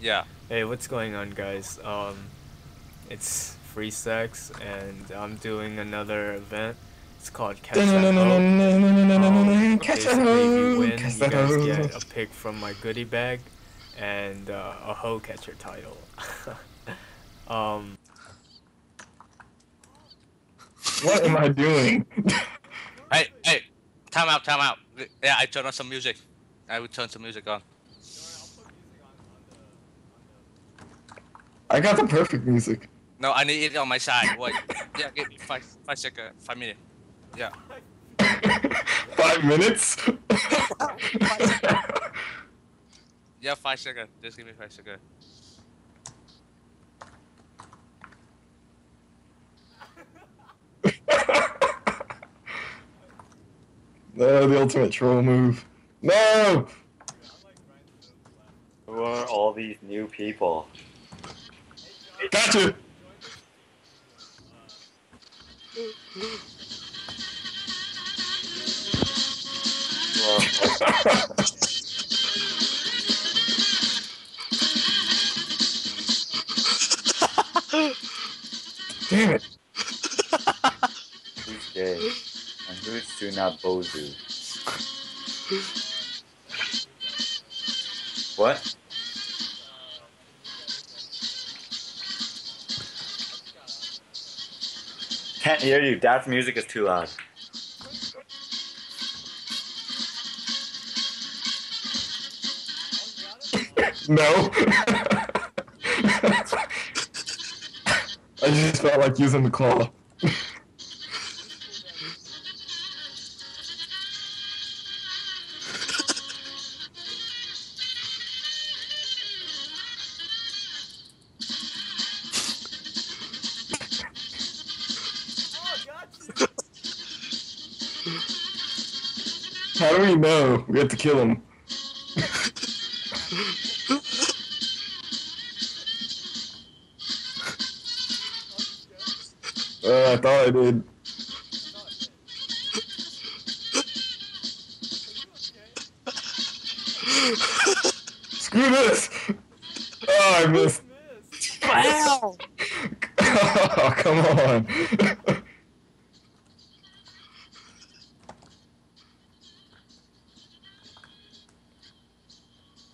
Yeah. Hey, what's going on, guys? It's FreeSex, and I'm doing another event. It's called Catch That Hoe. Basically, if you win, you guys get a pick from my goodie bag and a hoe catcher title. What am I doing? Hey, time out. Yeah, I turn on some music. I would turn some music on. I got the perfect music. No, I need it on my side. Wait, yeah, give me five minutes. Yeah. 5 minutes? 5 seconds. Yeah, 5 seconds. Just give me 5 seconds. No, the ultimate troll move. No! Who are all these new people? Gotcha! Damn it! Who's gay? And who's Suna Bozu? What? Can't hear you. Dad's music is too loud. No. I just felt like using the claw. How do we know? We have to kill him. I thought I did. Screw this! Oh, I missed. Wow! Oh, come on.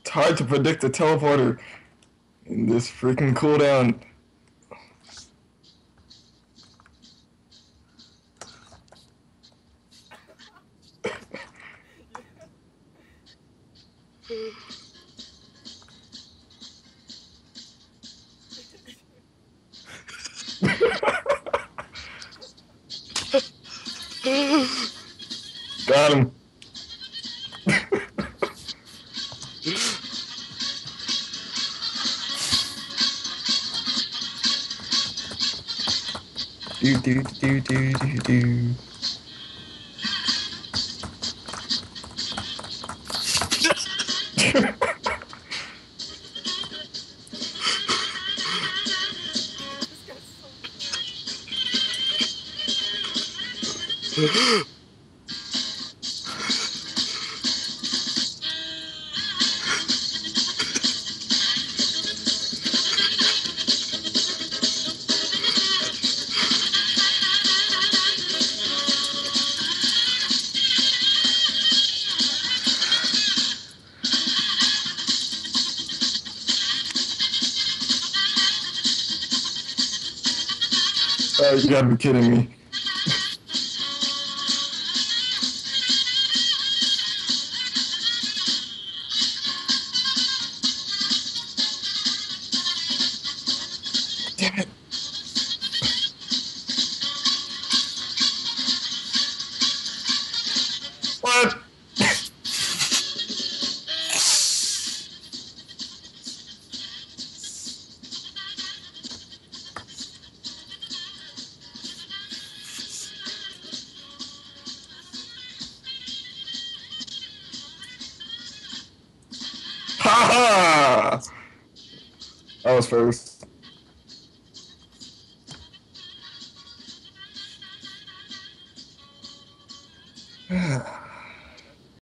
It's hard to predict a teleporter in this freaking cooldown. Got him. Do. Oh, you gotta be kidding me. Damn it. What? I was first.